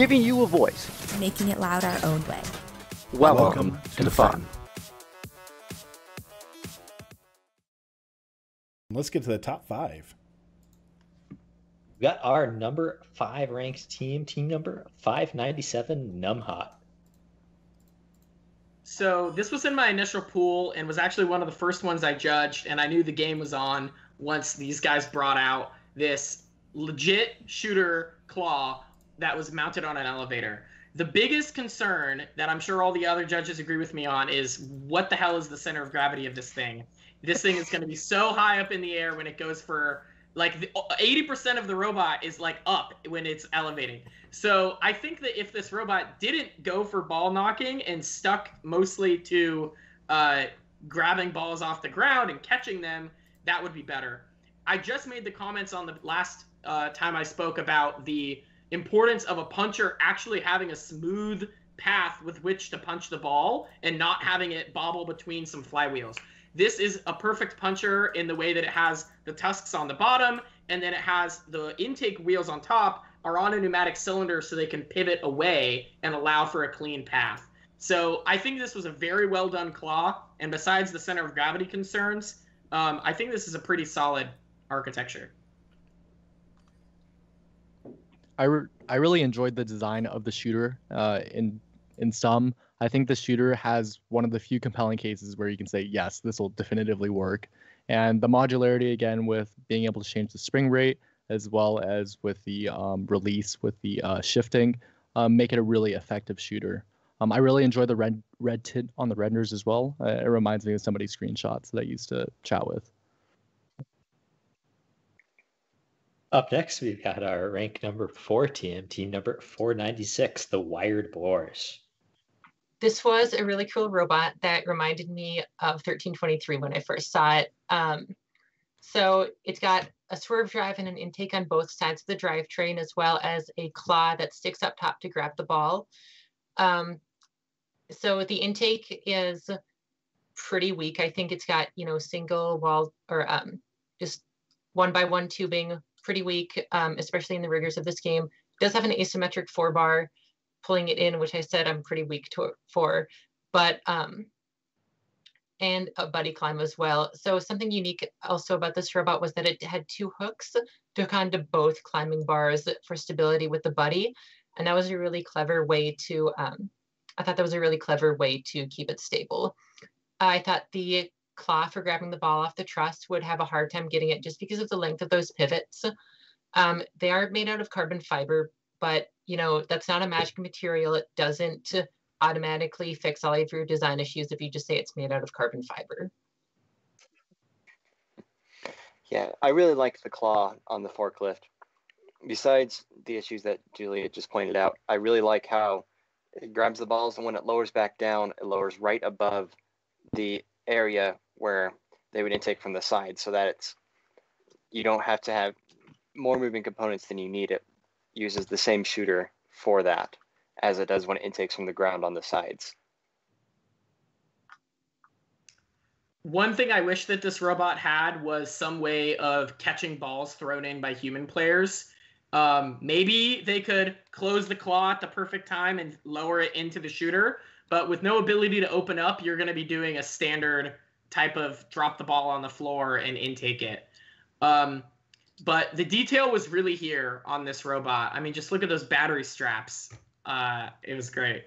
giving you a voice. Making it loud our own way. Welcome to the fun. Let's get to the top five. We got our number 5 ranked team, team number 597, NumHot. So this was in my initial pool and was actually one of the first ones I judged, and I knew the game was on once these guys brought out this legit shooter claw that was mounted on an elevator. The biggest concern that I'm sure all the other judges agree with me on is what the hell is the center of gravity of this thing? This thing is going to be so high up in the air when it goes for... like 80% of the robot is like up when it's elevating. So I think that if this robot didn't go for ball knocking and stuck mostly to grabbing balls off the ground and catching them, that would be better. I just made the comments on the last time I spoke about the importance of a puncher actually having a smooth path with which to punch the ball and not having it bobble between some flywheels. This is a perfect puncher in the way that it has the tusks on the bottom, and then it has the intake wheels on top are on a pneumatic cylinder so they can pivot away and allow for a clean path. So I think this was a very well done claw, and besides the center of gravity concerns, I think this is a pretty solid architecture. I really enjoyed the design of the shooter in some. I think the shooter has one of the few compelling cases where you can say, yes, this will definitively work. And the modularity, again, with being able to change the spring rate, as well as with the release, with the shifting, make it a really effective shooter. I really enjoy the red tint on the renders as well. It reminds me of somebody's screenshots that I used to chat with. Up next, we've got our rank number 4 team, team number 496, the Wired Boars. This was a really cool robot that reminded me of 1323 when I first saw it. So it's got a swerve drive and an intake on both sides of the drivetrain, as well as a claw that sticks up top to grab the ball. So the intake is pretty weak. I think it's got, you know, single wall or just 1x1 tubing, pretty weak, especially in the rigors of this game. It does have an asymmetric 4-bar. Pulling it in, which I said I'm pretty weak for, but and a buddy climb as well. So something unique also about this robot was that it had 2 hooks to hook onto both climbing bars for stability with the buddy, and that was a really clever way to. I thought that was a really clever way to keep it stable. I thought the claw for grabbing the ball off the truss would have a hard time getting it just because of the length of those pivots. They are made out of carbon fiber, but you know, that's not a magic material. It doesn't automatically fix all of your design issues if you just say it's made out of carbon fiber. Yeah, I really liked the claw on the forklift. Besides the issues that Julia just pointed out, I really like how it grabs the balls, and when it lowers back down, it lowers right above the area where they would intake from the side, so that it's, you don't have to have more moving components than you need. It uses the same shooter for that as it does when it intakes from the ground on the sides. One thing I wish that this robot had was some way of catching balls thrown in by human players. Maybe they could close the claw at the perfect time and lower it into the shooter, but with no ability to open up, you're going to be doing a standard type of drop the ball on the floor and intake it. But the detail was really here on this robot. I mean, just look at those battery straps. It was great.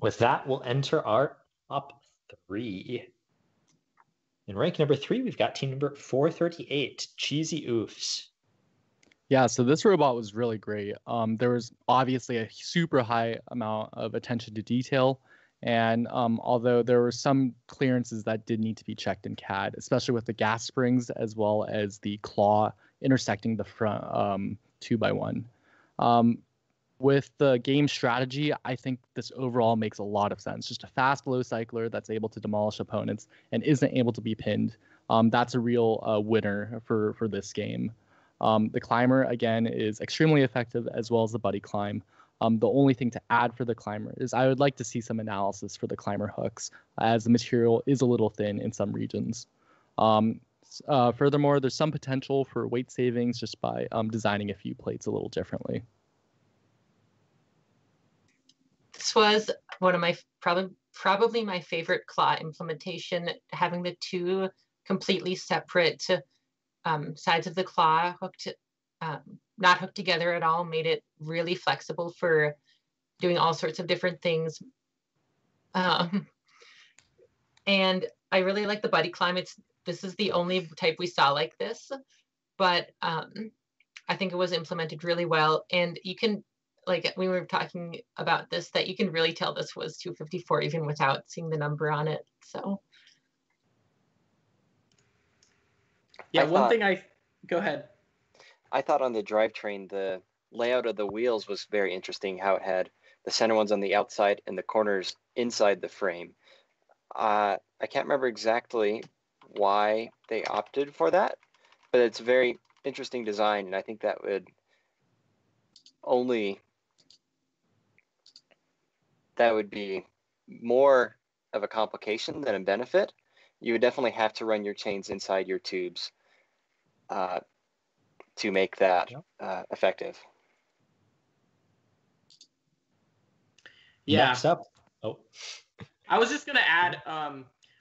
With that, we'll enter our top 3. In rank number 3, we've got team number 438, Cheesy Oofs. Yeah, so this robot was really great. There was obviously a super high amount of attention to detail. And although there were some clearances that did need to be checked in CAD, especially with the gas springs as well as the claw intersecting the front 2x1. With the game strategy, I think this overall makes a lot of sense. Just a fast low cycler that's able to demolish opponents and isn't able to be pinned. That's a real winner for this game. The climber, again, is extremely effective, as well as the buddy climb. The only thing to add for the climber is I would like to see some analysis for the climber hooks, as the material is a little thin in some regions. Furthermore, there's some potential for weight savings just by designing a few plates a little differently. This was one of my probably my favorite claw implementation, having the two completely separate sides of the claw hooked, not hooked together at all, made it really flexible for doing all sorts of different things. And I really like the buddy climb. This is the only type we saw like this, but I think it was implemented really well. And you can, like we were talking about this, that you can really tell this was 254 even without seeing the number on it. So. Yeah, go ahead. I thought on the drivetrain, the layout of the wheels was very interesting, how it had the center ones on the outside and the corners inside the frame. I can't remember exactly why they opted for that, but it's a very interesting design, and I think that would only, that would be more of a complication than a benefit. You would definitely have to run your chains inside your tubes to make that effective. Yeah. Next up. Oh. I was just going to add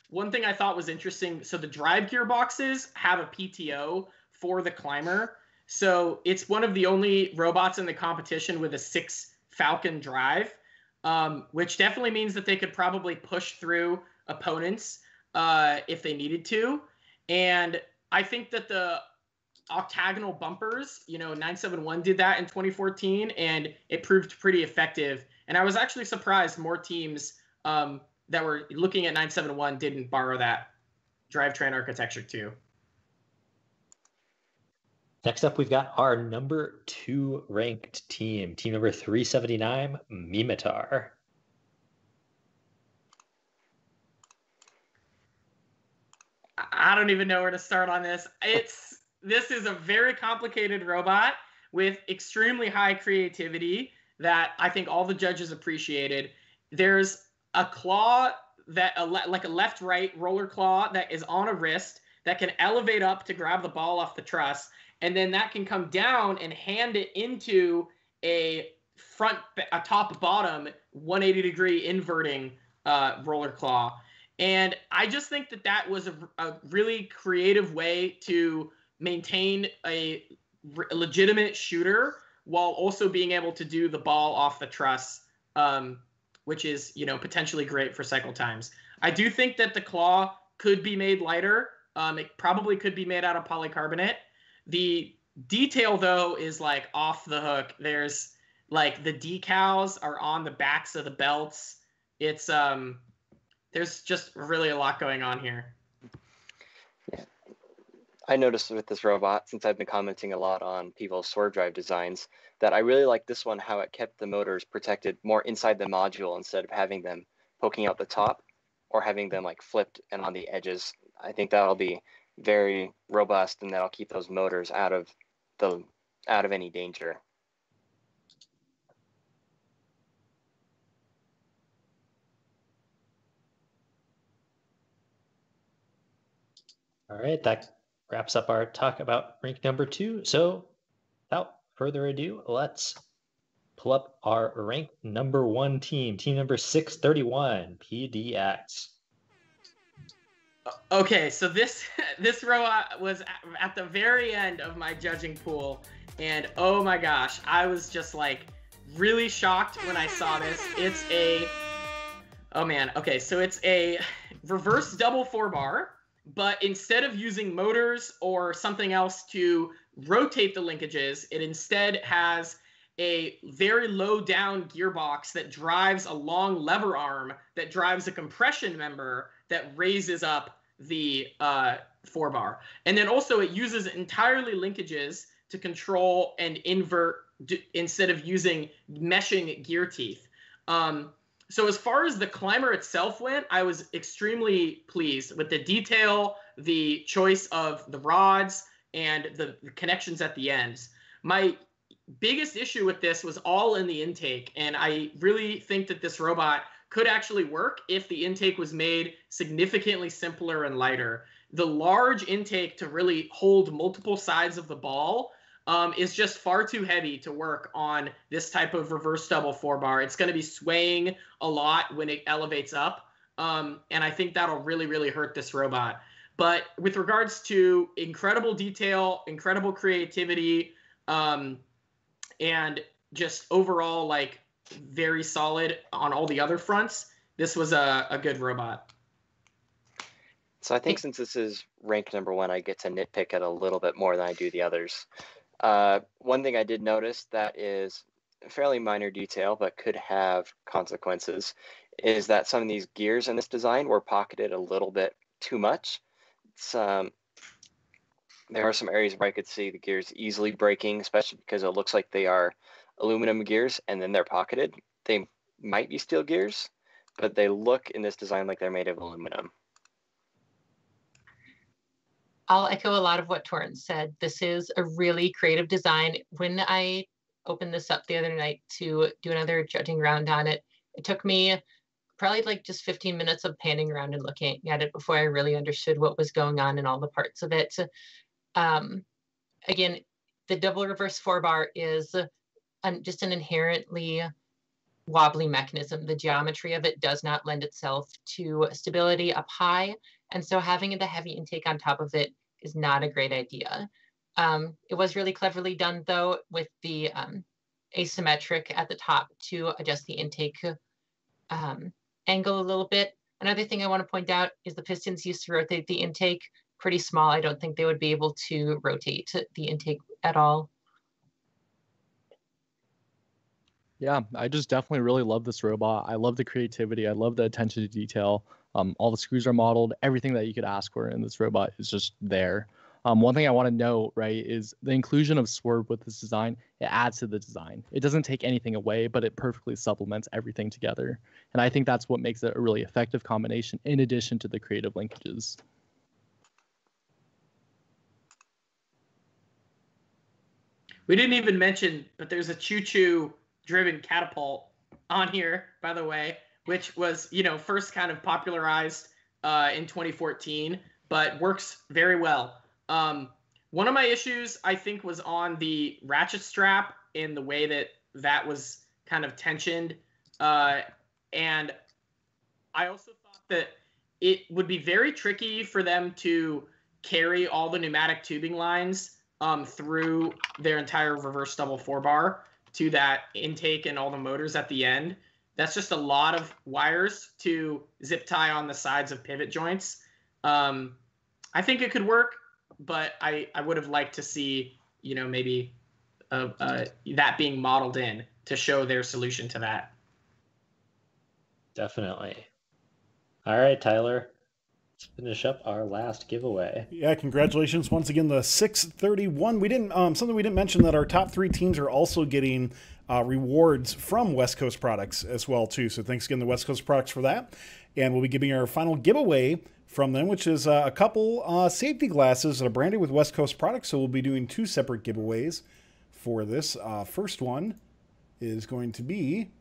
one thing I thought was interesting. So the drive gearboxes have a PTO for the climber. So it's one of the only robots in the competition with a 6 Falcon drive, which definitely means that they could probably push through opponents if they needed to. And I think that the octagonal bumpers, you know, 971 did that in 2014, and it proved pretty effective. And I was actually surprised more teams that were looking at 971 didn't borrow that drivetrain architecture too. Next up, we've got our number 2 ranked team, team number 379, Mimitar. I don't even know where to start on this. This is a very complicated robot with extremely high creativity that I think all the judges appreciated. There's a claw that, like a left-right roller claw that is on a wrist that can elevate up to grab the ball off the truss, and then that can come down and hand it into a top-bottom 180-degree inverting roller claw. And I just think that that was a really creative way to maintain a legitimate shooter while also being able to do the ball off the truss, which is, you know, potentially great for cycle times. I do think that the claw could be made lighter. It probably could be made out of polycarbonate. The detail, though, is, like, off the hook. There's, like, the decals are on the backs of the belts. It's, there's just really a lot going on here. Yeah. I noticed with this robot, since I've been commenting a lot on people's swerve drive designs, that I really like this one, how it kept the motors protected more inside the module instead of having them poking out the top or having them like flipped and on the edges. I think that'll be very robust, and that'll keep those motors out of any danger. All right, that wraps up our talk about rank number 2. So without further ado, let's pull up our rank number 1 team, team number 631, PDX. Okay, so this robot was at the very end of my judging pool, and oh my gosh, I was just like really shocked when I saw this. It's a, oh man, okay, so it's a reverse double 4-bar, but instead of using motors or something else to rotate the linkages, it instead has a very low down gearbox that drives a long lever arm that drives a compression member that raises up the 4-bar. And then also it uses entirely linkages to control and invert instead of using meshing gear teeth. So as far as the climber itself went, I was extremely pleased with the detail, the choice of the rods, and the connections at the ends. My biggest issue with this was all in the intake, and I really think that this robot could actually work if the intake was made significantly simpler and lighter. the large intake to really hold multiple sides of the ball is just far too heavy to work on this type of reverse double 4-bar. It's going to be swaying a lot when it elevates up. And I think that'll really, really hurt this robot. But with regards to incredible detail, incredible creativity, and just overall, like, very solid on all the other fronts, this was a good robot. So I think since this is ranked #1, I get to nitpick it a little bit more than I do the others. One thing I did notice that is a fairly minor detail but could have consequences is that some of these gears in this design were pocketed a little bit too much. There are some areas where I could see the gears easily breaking, especially because it looks like they are aluminum gears and then they're pocketed. They might be steel gears, but they look in this design like they're made of aluminum. I'll echo a lot of what Torrance said. This is a really creative design. When I opened this up the other night to do another judging round on it, it took me probably like just 15 minutes of panning around and looking at it before I really understood what was going on in all the parts of it. Again, the double reverse 4-bar is just an inherently wobbly mechanism. The geometry of it does not lend itself to stability up high. And so having the heavy intake on top of it is not a great idea. It was really cleverly done though with the asymmetric at the top to adjust the intake angle a little bit. Another thing I want to point out is the pistons used to rotate the intake pretty small. I don't think they would be able to rotate the intake at all. Yeah, I just definitely really love this robot. I love the creativity. I love the attention to detail. All the screws are modeled. Everything that you could ask for in this robot is just there. One thing I want to note, right, is the inclusion of swerve with this design. It adds to the design. It doesn't take anything away, but it perfectly supplements everything together. And I think that's what makes it a really effective combination in addition to the creative linkages. We didn't even mention, but there's a choo-choo driven catapult on here, by the way, which was, you know, first kind of popularized in 2014, but works very well. One of my issues, I think, was on the ratchet strap and the way that that was kind of tensioned. And I also thought that it would be very tricky for them to carry all the pneumatic tubing lines through their entire reverse double 4-bar to that intake and all the motors at the end. That's just a lot of wires to zip tie on the sides of pivot joints. I think it could work, but I would have liked to see, you know, maybe that being modeled in to show their solution to that. Definitely. All right, Tyler, let's finish up our last giveaway. Yeah, congratulations once again to 631. We didn't something we didn't mention that our top 3 teams are also getting rewards from West Coast Products as well too. So thanks again to West Coast Products for that, and we'll be giving our final giveaway from them, which is a couple safety glasses that are branded with West Coast Products. So we'll be doing 2 separate giveaways for this. First one is going to be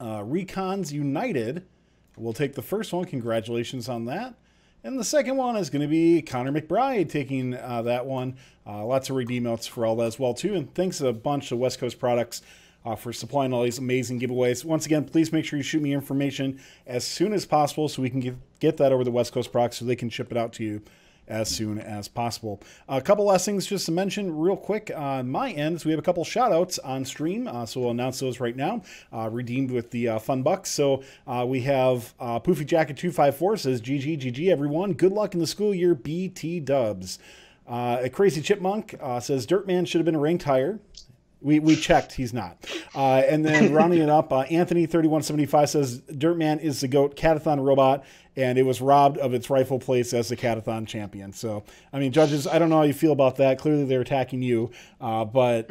Recon's United. We'll take the first one. Congratulations on that. And the second one is going to be Connor McBride taking that one. Lots of redeem notes for all that as well, too. And thanks a bunch to West Coast Products for supplying all these amazing giveaways. Once again, please make sure you shoot me information as soon as possible so we can get that over the West Coast Products so they can ship it out to you as soon as possible. A couple last things just to mention real quick on my end is we have a couple shout outs on stream, so we'll announce those right now, redeemed with the fun bucks. So we have Poofy Jacket 254 says GG, GG everyone, good luck in the school year, BT dubs. A Crazy Chipmunk says Dirtman should have been ranked higher. We checked, he's not. And then rounding it up, Anthony 3175 says Dirtman is the GOAT CADathon robot, and it was robbed of its rightful place as the CADathon champion. So, I mean, judges, I don't know how you feel about that. Clearly, they're attacking you, but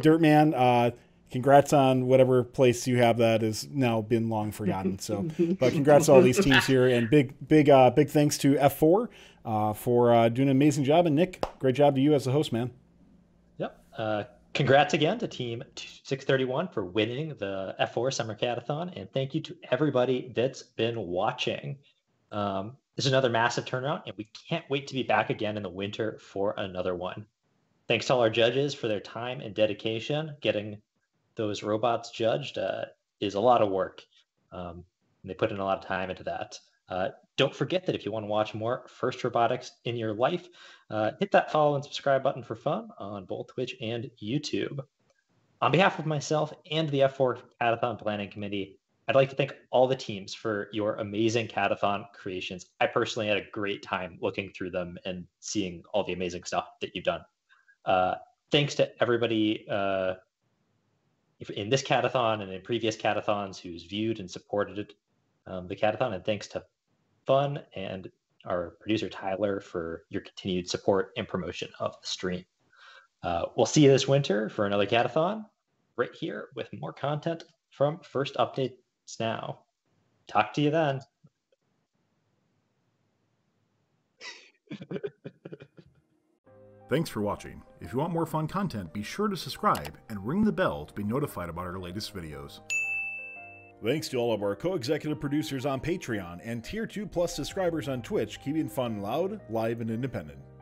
Dirtman, congrats on whatever place you have that has now been long forgotten. So, but congrats to all these teams here, and big thanks to F4 for doing an amazing job, and Nick, great job to you as the host, man. Yep. Congrats again to Team 631 for winning the F4 Summer CADathon, and thank you to everybody that's been watching. This is another massive turnaround, and we can't wait to be back again in the winter for another one. Thanks to all our judges for their time and dedication. Getting those robots judged is a lot of work. And they put in a lot of time into that. Don't forget that if you want to watch more FIRST Robotics in your life, hit that follow and subscribe button for fun on both Twitch and YouTube. On behalf of myself and the F4 CADathon Planning Committee, I'd like to thank all the teams for your amazing CADathon creations. I personally had a great time looking through them and seeing all the amazing stuff that you've done. Thanks to everybody in this CADathon and in previous CADathons who's viewed and supported the CADathon, and thanks to FUN and our producer Tyler for your continued support and promotion of the stream. We'll see you this winter for another CADathon right here with more content from First Updates Now. Talk to you then. Thanks for watching. If you want more fun content, be sure to subscribe and ring the bell to be notified about our latest videos. Thanks to all of our co-executive producers on Patreon and Tier 2 Plus subscribers on Twitch, keeping fun loud, live, and independent.